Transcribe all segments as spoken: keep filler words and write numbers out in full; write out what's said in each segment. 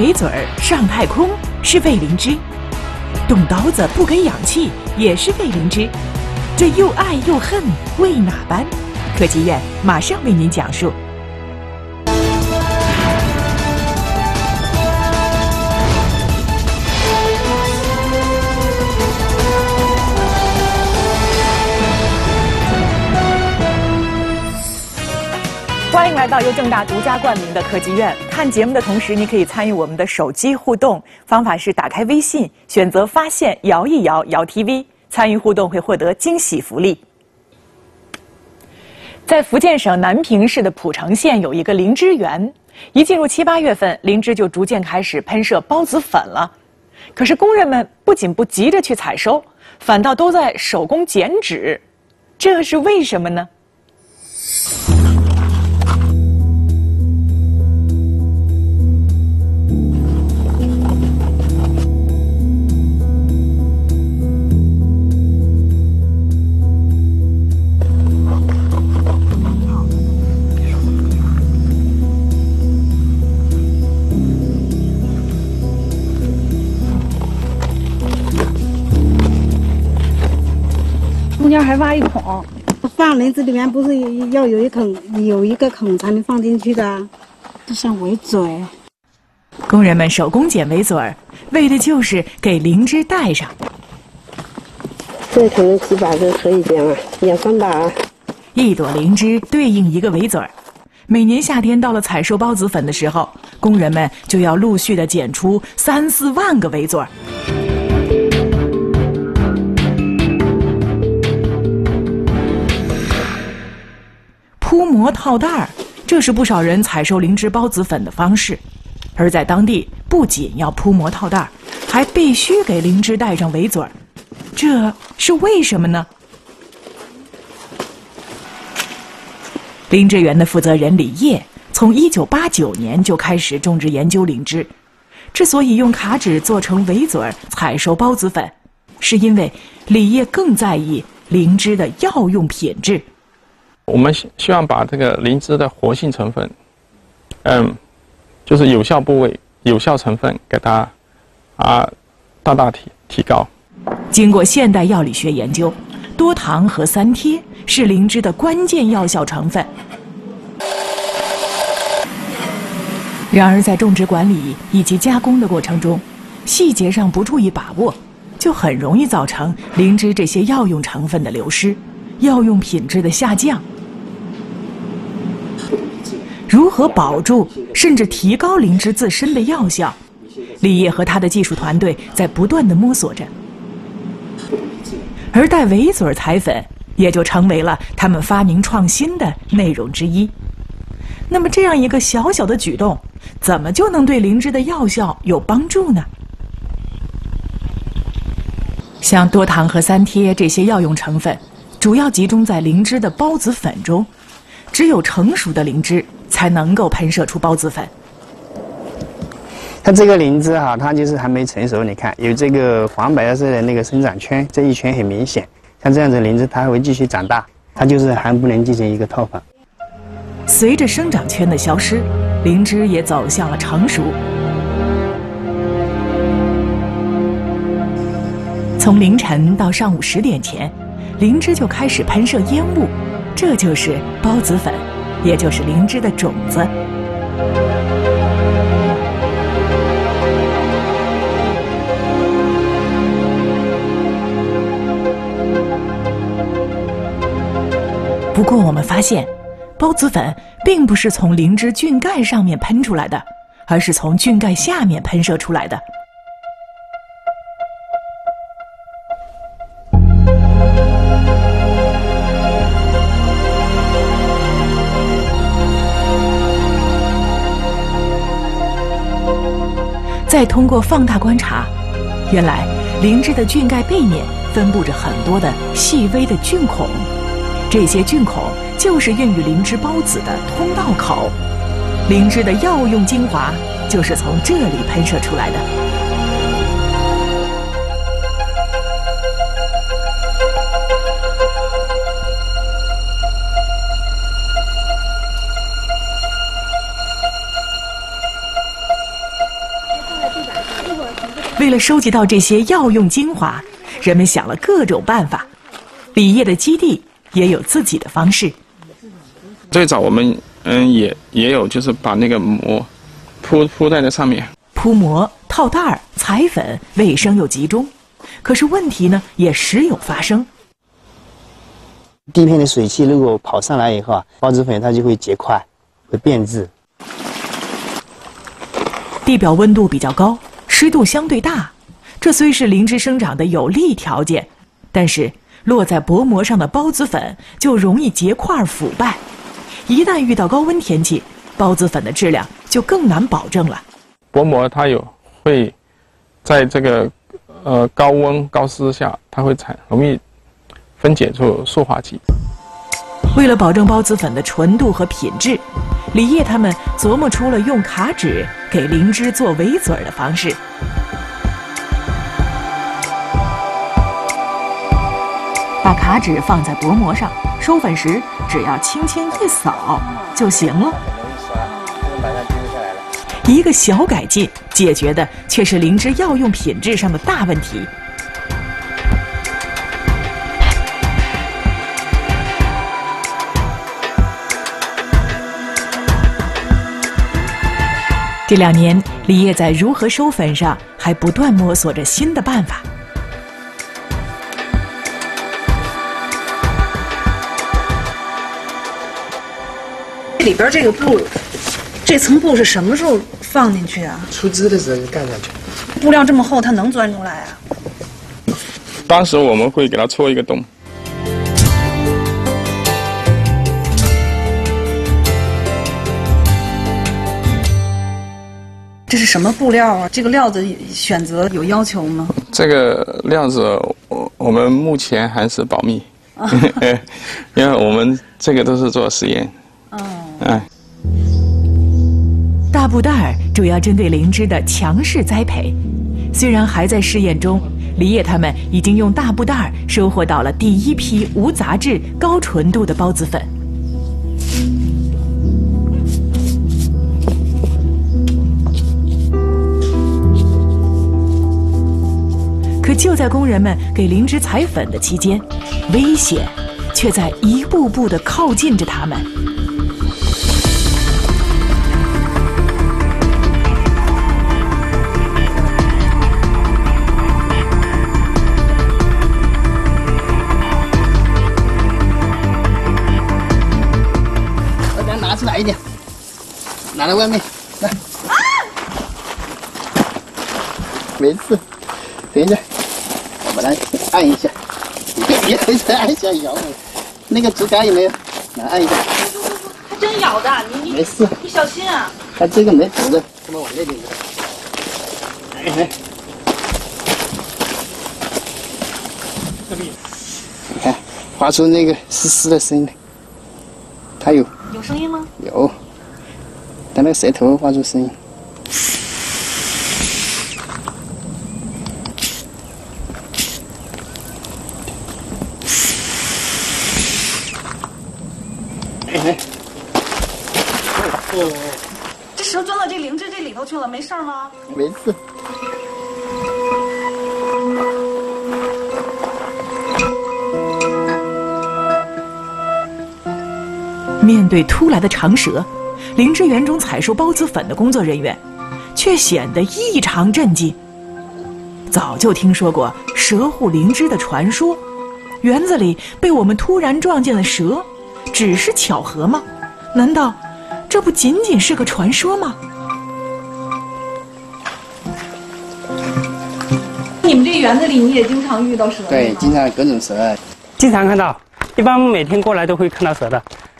围嘴儿上太空是卫灵芝，动刀子不给氧气也是卫灵芝，这又爱又恨为哪般？科技院马上为您讲述。欢迎来到由正大独家冠名的科技院。看节目的同时，你可以参与我们的手机互动，方法是打开微信，选择发现，摇一摇，摇 T V， 参与互动会获得惊喜福利。在福建省南平市的浦城县有一个灵芝园，一进入七八月份，灵芝就逐渐开始喷射孢子粉了。可是工人们不仅不急着去采收，反倒都在手工剪纸，这是为什么呢？中间还挖一孔，放林子里面不是要有一坑，有一个坑才能放进去的。这是围嘴，工人们手工剪围嘴，为的就是给灵芝戴上。这可能几把就可以剪了，两三把。一朵灵芝对应一个围嘴。每年夏天到了采收孢子粉的时候，工人们就要陆续的剪出三四万个围嘴。铺膜套袋儿，这是不少人采收灵芝孢子粉的方式。而在当地，不仅要铺膜套袋儿，还必须给灵芝戴上围嘴儿，这是为什么呢？灵芝园的负责人李烨从一九八九年就开始种植研究灵芝。之所以用卡纸做成围嘴儿采收孢子粉，是因为李烨更在意灵芝的药用品质。我们希望把这个灵芝的活性成分，嗯，就是有效部位、有效成分，给它啊大大提提高。经过现代药理学研究，多糖和三萜是灵芝的关键药效成分。然而，在种植管理以及加工的过程中，细节上不注意把握，就很容易造成灵芝这些药用成分的流失，药用品质的下降。如何保住甚至提高灵芝自身的药效，李烨和他的技术团队在不断的摸索着，而戴围嘴采粉也就成为了他们发明创新的内容之一。那么这样一个小小的举动，怎么就能对灵芝的药效有帮助呢？像多糖和三萜这些药用成分主要集中在灵芝的孢子粉中，只有成熟的灵芝才能够喷射出孢子粉。它这个灵芝哈、啊，它就是还没成熟，你看有这个黄白色的那个生长圈，这一圈很明显。像这样子灵芝，它还会继续长大，它就是还不能进行一个套粉。随着生长圈的消失，灵芝也走向了成熟。从凌晨到上午十点前，灵芝就开始喷射烟雾，这就是孢子粉，也就是灵芝的种子。不过我们发现，孢子粉并不是从灵芝菌盖上面喷出来的，而是从菌盖下面喷射出来的。再通过放大观察，原来灵芝的菌盖背面分布着很多的细微的菌孔，这些菌孔就是孕育灵芝孢子的通道口。灵芝的药用精华就是从这里喷射出来的。为了收集到这些药用精华，人们想了各种办法。李业的基地也有自己的方式。最早我们嗯也也有就是把那个膜铺铺在那上面，铺膜、套袋儿、彩粉，卫生又集中。可是问题呢，也时有发生。地面的水汽如果跑上来以后啊，孢子粉它就会结块，会变质。地表温度比较高，湿度相对大，这虽是灵芝生长的有利条件，但是落在薄膜上的孢子粉就容易结块腐败。一旦遇到高温天气，孢子粉的质量就更难保证了。薄膜它有会在这个呃高温高湿下，它会产容易分解出塑化剂。为了保证孢子粉的纯度和品质，李业他们琢磨出了用卡纸给灵芝做围嘴的方式。把卡纸放在薄膜上，收粉时只要轻轻一扫就行了。一个小改进，解决的却是灵芝药用品质上的大问题。这两年，李业在如何收粉上还不断摸索着新的办法。这里边这个布，这层布是什么时候放进去啊？出汁的时候就盖上去。布料这么厚，它能钻出来啊？当时我们会给它戳一个洞。这是什么布料啊？这个料子选择有要求吗？这个料子，我我们目前还是保密，因为我们这个都是做实验。哦。哎。大布袋主要针对灵芝的强势栽培，虽然还在试验中，李业他们已经用大布袋收获到了第一批无杂质、高纯度的孢子粉。可就在工人们给灵芝采粉的期间，危险却在一步步地靠近着他们。把它拿出来一点，拿到外面来。啊！没事，等一下。把它按一下，别别按一下咬我，那个竹竿有没有？来按一下。还真咬的，你你没事，你小心啊！它这个没死的，他妈往这里。哎哎，这里，你看，发出那个嘶嘶的声音，它有。有声音吗？有，它那个舌头发出声音。这蛇钻到这灵芝这里头去了，没事吗？没事。面对突来的长蛇，灵芝园中采收孢子粉的工作人员却显得异常震惊。早就听说过蛇护灵芝的传说，园子里被我们突然撞见了蛇，只是巧合吗？难道这不仅仅是个传说吗？你们这园子里你也经常遇到蛇？对，经常各种蛇，经常看到，一般每天过来都会看到蛇的。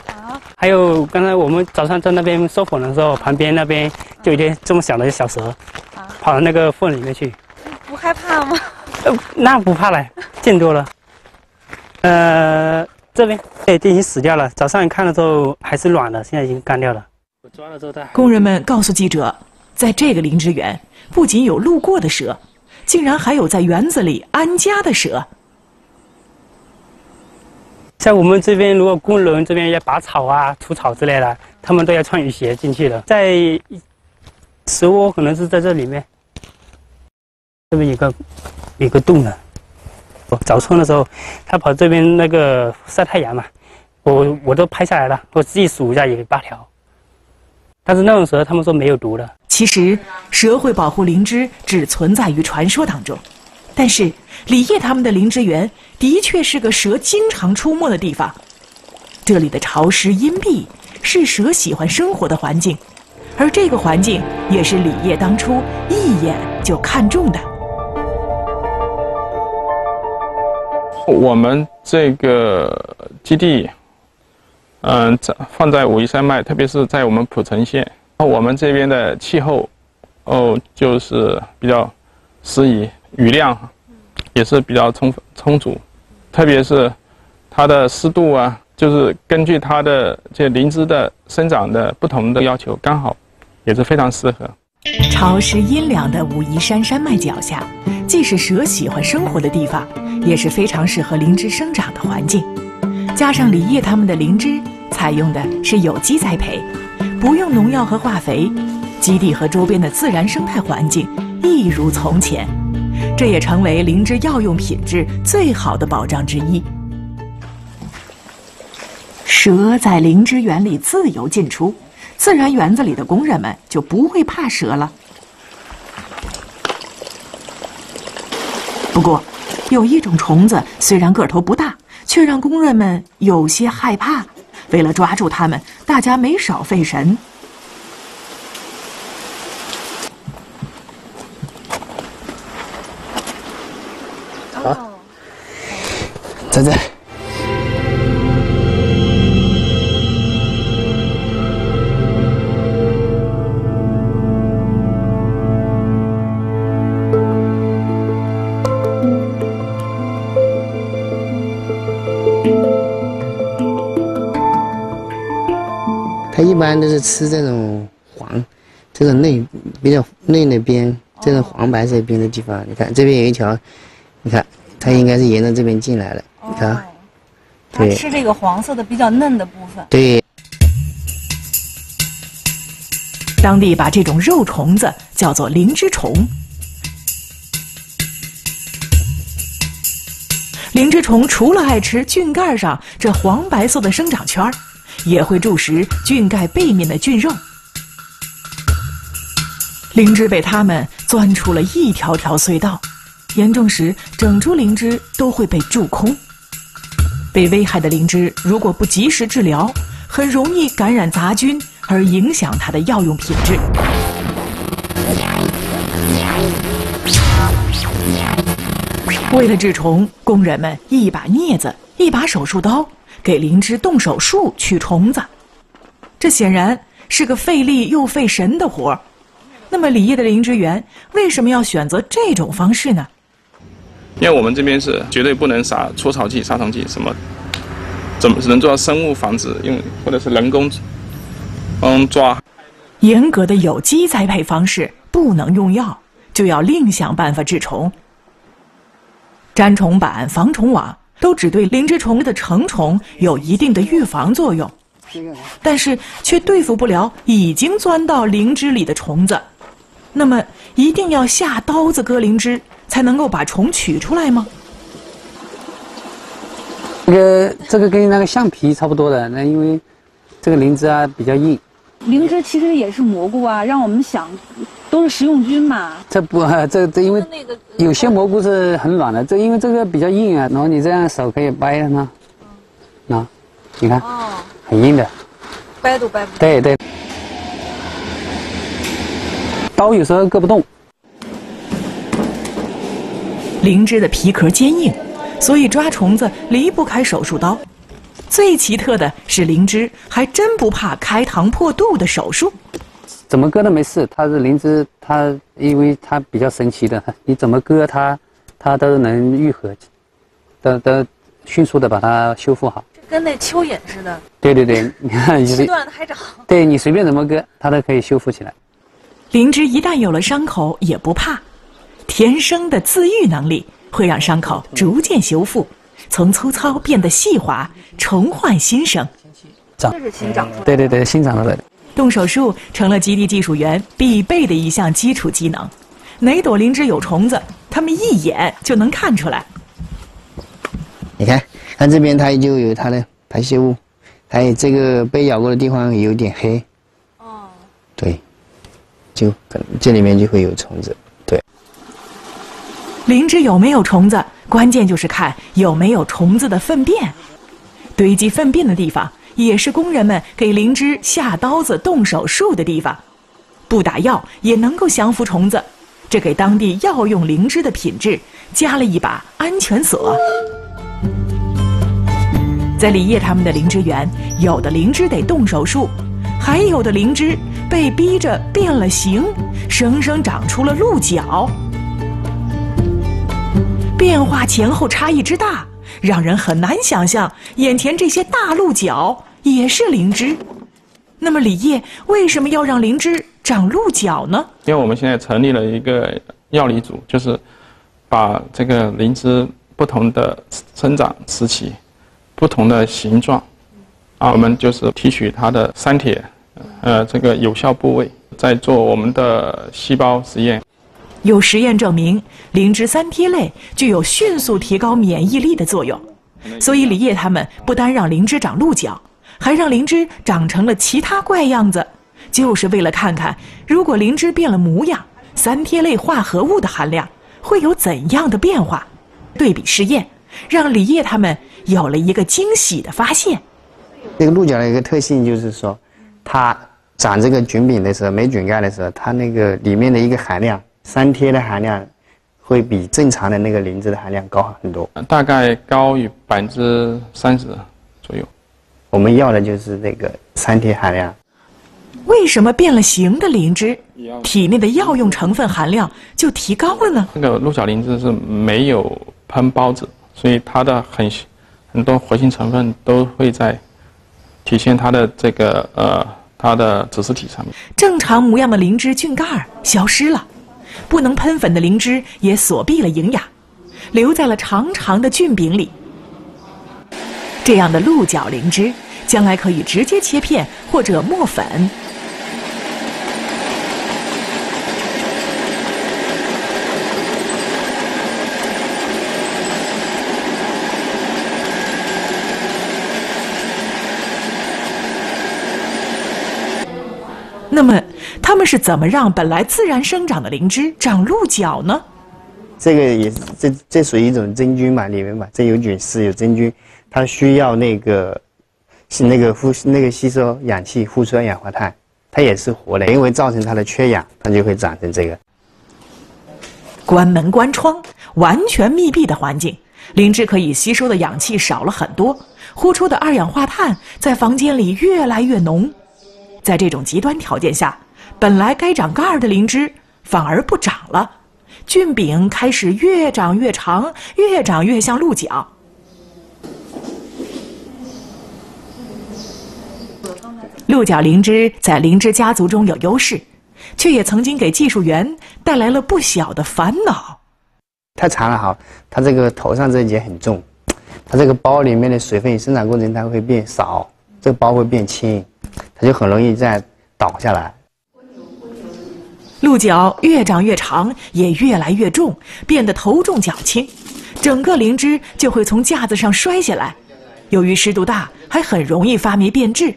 啊！还有刚才我们早上在那边收粉的时候，旁边那边就有一些这么小的小蛇，啊、跑到那个缝里面去。不害怕吗？呃，那不怕了，见多了。呃。这边对，已经死掉了。早上看的时候还是软的，现在已经干掉了。抓了之后，工人们告诉记者，在这个灵芝园，不仅有路过的蛇，竟然还有在园子里安家的蛇。像我们这边，如果工人这边要拔草啊、除草之类的，他们都要穿雨鞋进去了。在蛇窝可能是在这里面。这边有个有个洞呢。我早春的时候，它跑这边那个晒太阳嘛，我我都拍下来了，我自己数一下有八条。但是那种蛇，他们说没有毒的。其实蛇会保护灵芝，只存在于传说当中。但是李烨他们的灵芝园的确是个蛇经常出没的地方，这里的潮湿阴蔽是蛇喜欢生活的环境，而这个环境也是李烨当初一眼就看中的。 我们这个基地，嗯、呃，放在武夷山脉，特别是在我们蒲城县，我们这边的气候，哦，就是比较适宜，雨量也是比较充充足，特别是它的湿度啊，就是根据它的这灵芝的生长的不同的要求，刚好也是非常适合。潮湿阴凉的武夷山山脉脚下，既是蛇喜欢生活的地方。 也是非常适合灵芝生长的环境，加上李烨他们的灵芝采用的是有机栽培，不用农药和化肥，基地和周边的自然生态环境一如从前，这也成为灵芝药用品质最好的保障之一。蛇在灵芝园里自由进出，自然园子里的工人们就不会怕蛇了。不过， 有一种虫子，虽然个头不大，却让工人们有些害怕。为了抓住它们，大家没少费神。啊，在这。它一般都是吃这种黄，这种内比较内那边，这种黄白这边的地方。你看这边有一条，你看它应该是沿着这边进来了。你看，哦、对，它吃这个黄色的比较嫩的部分。对。当地把这种肉虫子叫做灵芝虫。灵芝虫除了爱吃菌盖上这黄白色的生长圈儿， 也会蛀食菌盖背面的菌肉，灵芝被它们钻出了一条条隧道，严重时整株灵芝都会被蛀空。被危害的灵芝如果不及时治疗，很容易感染杂菌，而影响它的药用品质。为了治虫，工人们一把镊子，一把手术刀， 给灵芝动手术取虫子，这显然是个费力又费神的活儿。那么李烨的灵芝园为什么要选择这种方式呢？因为我们这边是绝对不能撒除草剂、杀虫剂什么，怎么只能做到生物防治，用或者是人工嗯抓。严格的有机栽培方式不能用药，就要另想办法治虫，粘虫板、防虫网 都只对灵芝虫的成虫有一定的预防作用，但是却对付不了已经钻到灵芝里的虫子。那么，一定要下刀子割灵芝，才能够把虫取出来吗？那个，这个跟那个橡皮差不多的，那因为这个灵芝啊比较硬。灵芝其实也是蘑菇啊，让我们想， 都是食用菌嘛？这不，这这因为有些蘑菇是很软的，这因为这个比较硬啊，然后你这样手可以掰它呢，啊，你看，很硬的，掰都掰不。对对，刀有时候割不动。灵芝的皮壳坚硬，所以抓虫子离不开手术刀。最奇特的是，灵芝还真不怕开膛破肚的手术。 怎么割都没事，它是灵芝，它因为它比较神奇的，你怎么割它，它都能愈合，都都迅速的把它修复好。跟那蚯蚓似的。对对对，你看，切断还长。对你随便怎么割，它都可以修复起来。灵芝一旦有了伤口也不怕，天生的自愈能力会让伤口逐渐修复，从粗糙变得细滑，重焕新生。长，这是新长出来的。对对对，新长出来的。 动手术成了基地技术员必备的一项基础技能，哪朵灵芝有虫子，他们一眼就能看出来。你看，看这边它就有它的排泄物，还有这个被咬过的地方有点黑。哦。对，就可能这里面就会有虫子。对。灵芝有没有虫子，关键就是看有没有虫子的粪便。堆积粪便的地方，也是工人们给灵芝下刀子、动手术的地方。 不打药也能够降服虫子，这给当地药用灵芝的品质加了一把安全锁。在李烨他们的灵芝园，有的灵芝得动手术，还有的灵芝被逼着变了形，生生长出了鹿角。变化前后差异之大，让人很难想象眼前这些大鹿角也是灵芝。那么李烨为什么要让灵芝 长鹿角呢？因为我们现在成立了一个药理组，就是把这个灵芝不同的生长时期、不同的形状，啊，我们就是提取它的三铁，呃，这个有效部位，再做我们的细胞实验。有实验证明，灵芝三萜类具有迅速提高免疫力的作用，所以李烨他们不单让灵芝长鹿角，还让灵芝长成了其他怪样子。 就是为了看看，如果灵芝变了模样，三萜类化合物的含量会有怎样的变化？对比试验，让李烨他们有了一个惊喜的发现。这个鹿角的一个特性就是说，它长这个菌柄的时候，霉菌盖的时候，它那个里面的一个含量，三萜的含量会比正常的那个灵芝的含量高很多，大概高于百分之三十左右。我们要的就是这个三萜含量。 为什么变了形的灵芝，体内的药用成分含量就提高了呢？这个鹿角灵芝是没有喷孢子，所以它的很很多活性成分都会在体现它的这个呃它的子实体上面。正常模样的灵芝菌盖消失了，不能喷粉的灵芝也锁闭了营养，留在了长长的菌柄里。这样的鹿角灵芝，将来可以直接切片或者磨粉。 那么，他们是怎么让本来自然生长的灵芝长鹿角呢？这个也这这属于一种真菌嘛，里面嘛，这有菌丝有真菌，它需要那个是那个呼那个吸收氧气，呼出二氧化碳，它也是活的，因为造成它的缺氧，它就会长成这个。关门关窗，完全密闭的环境，灵芝可以吸收的氧气少了很多，呼出的二氧化碳在房间里越来越浓。 在这种极端条件下，本来该长盖儿的灵芝反而不长了，菌柄开始越长越长，越长越像鹿角。鹿角灵芝在灵芝家族中有优势，却也曾经给技术员带来了不小的烦恼。太长了哈，它这个头上这一节很重，它这个孢里面的水分生长过程它会变少，这个孢会变轻。 它就很容易再倒下来。鹿角越长越长，也越来越重，变得头重脚轻，整个灵芝就会从架子上摔下来。由于湿度大，还很容易发霉变质。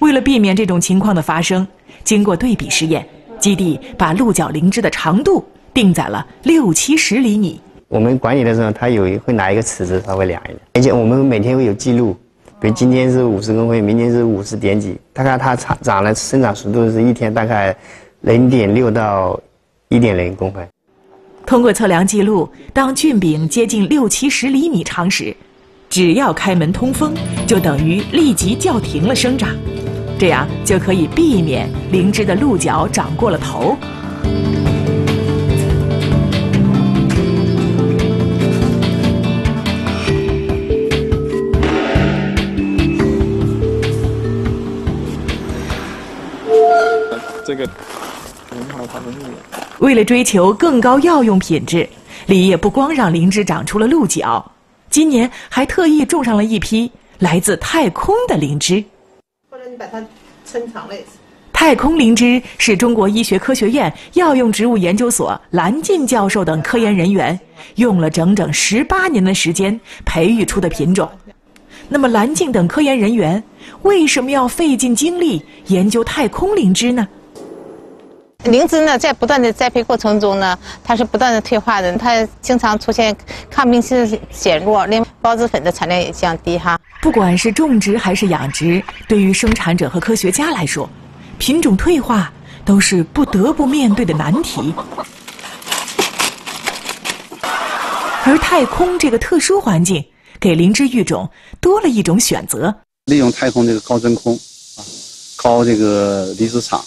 为了避免这种情况的发生，经过对比实验，基地把鹿角灵芝的长度定在了六七十厘米。我们管理的时候，他有会拿一个尺子稍微量一量，而且我们每天会有记录。 比如今天是五十公分，明天是五十点几，大概它长长了生长速度是一天大概零点六到一点零公分。通过测量记录，当菌柄接近六七十厘米长时，只要开门通风，就等于立即叫停了生长，这样就可以避免灵芝的鹿角长过了头。 这个为了追求更高药用品质，李烨不光让灵芝长出了鹿角，今年还特意种上了一批来自太空的灵芝。或者你把它抻长了也行。太空灵芝是中国医学科学院药用植物研究所蓝进教授等科研人员用了整整十八年的时间培育出的品种。那么，蓝进等科研人员为什么要费尽精力研究太空灵芝呢？ 灵芝呢，在不断的栽培过程中呢，它是不断的退化的，它经常出现抗病性的减弱，另外孢子粉的产量也降低哈。不管是种植还是养殖，对于生产者和科学家来说，品种退化都是不得不面对的难题。而太空这个特殊环境，给灵芝育种多了一种选择。利用太空这个高真空啊，高这个离子场。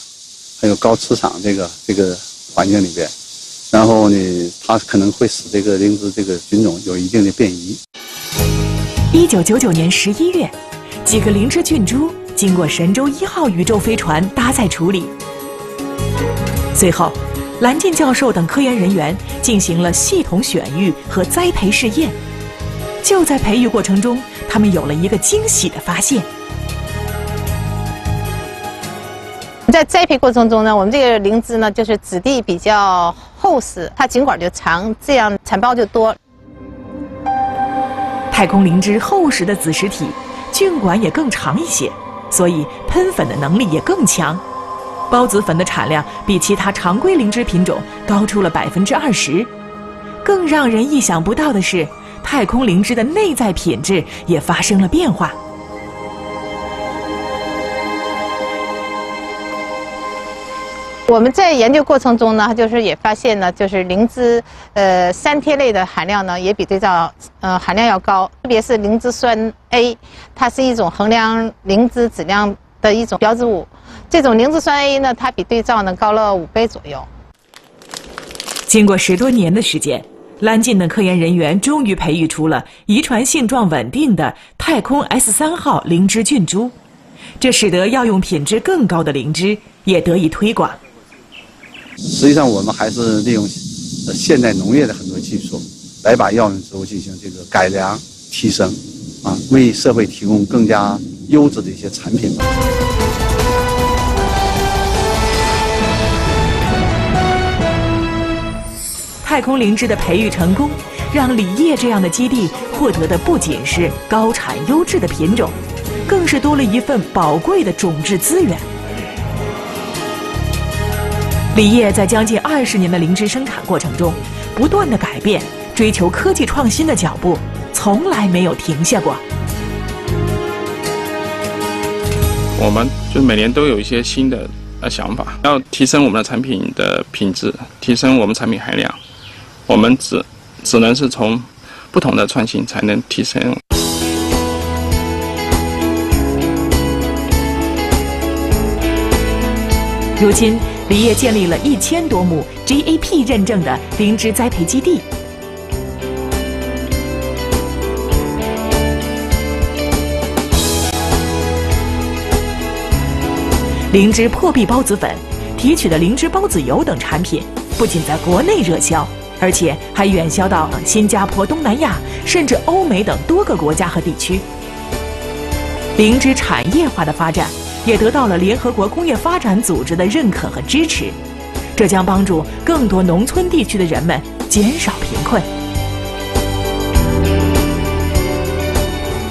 还有高磁场这个这个环境里边，然后呢，它可能会使这个灵芝这个菌种有一定的变异。一九九九年十一月，几个灵芝菌株经过神舟一号宇宙飞船搭载处理。随后，蓝进教授等科研人员进行了系统选育和栽培试验。就在培育过程中，他们有了一个惊喜的发现。 在栽培过程中呢，我们这个灵芝呢，就是质地比较厚实，它茎管就长，这样产孢就多。太空灵芝厚实的子实体，菌管也更长一些，所以喷粉的能力也更强。孢子粉的产量比其他常规灵芝品种高出了百分之二十。更让人意想不到的是，太空灵芝的内在品质也发生了变化。 我们在研究过程中呢，就是也发现呢，就是灵芝，呃，三萜类的含量呢，也比对照，呃，含量要高。特别是灵芝酸 A， 它是一种衡量灵芝质量的一种标志物。这种灵芝酸 A 呢，它比对照呢高了五倍左右。经过十多年的时间，蓝进等科研人员终于培育出了遗传性状稳定的太空 S 三 号灵芝菌株，这使得药用品质更高的灵芝也得以推广。 实际上，我们还是利用现代农业的很多技术，来把药用植物进行这个改良、提升，啊，为社会提供更加优质的一些产品。太空灵芝的培育成功，让李烨这样的基地获得的不仅是高产优质的品种，更是多了一份宝贵的种质资源。 李烨在将近二十年的灵芝生产过程中，不断的改变、追求科技创新的脚步，从来没有停下过。我们就每年都有一些新的呃想法，要提升我们的产品的品质，提升我们产品含量。我们只只能是从不同的创新才能提升。 如今，李烨建立了一千多亩 G A P 认证的灵芝栽培基地。灵芝破壁孢子粉、提取的灵芝孢子油等产品，不仅在国内热销，而且还远销到新加坡、东南亚，甚至欧美等多个国家和地区。灵芝产业化的发展， 也得到了联合国工业发展组织的认可和支持，这将帮助更多农村地区的人们减少贫困。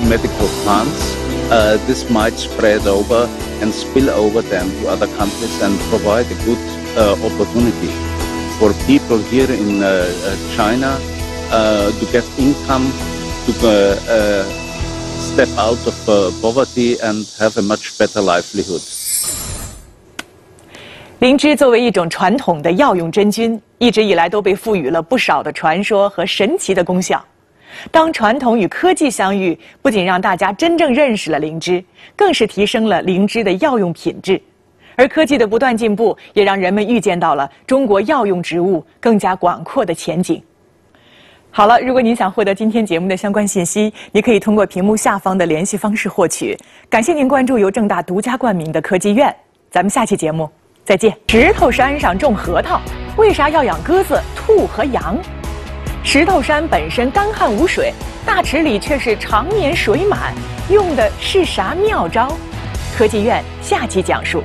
Medical plants, uh, this might spread over and spill over them to other countries and provide a good uh, opportunity for people here in uh, China uh, to get income to. Uh, uh, step out of poverty and have a much better livelihood. 灵芝作为一种传统的药用真菌，一直以来都被赋予了不少的传说和神奇的功效。当传统与科技相遇，不仅让大家真正认识了灵芝，更是提升了灵芝的药用品质。而科技的不断进步，也让人们预见到了中国药用植物更加广阔的前景。 好了，如果您想获得今天节目的相关信息，您可以通过屏幕下方的联系方式获取。感谢您关注由正大独家冠名的科技院，咱们下期节目再见。石头山上种核桃，为啥要养鸽子、兔和羊？石头山本身干旱无水，大池里却是常年水满，用的是啥妙招？科技院下期讲述。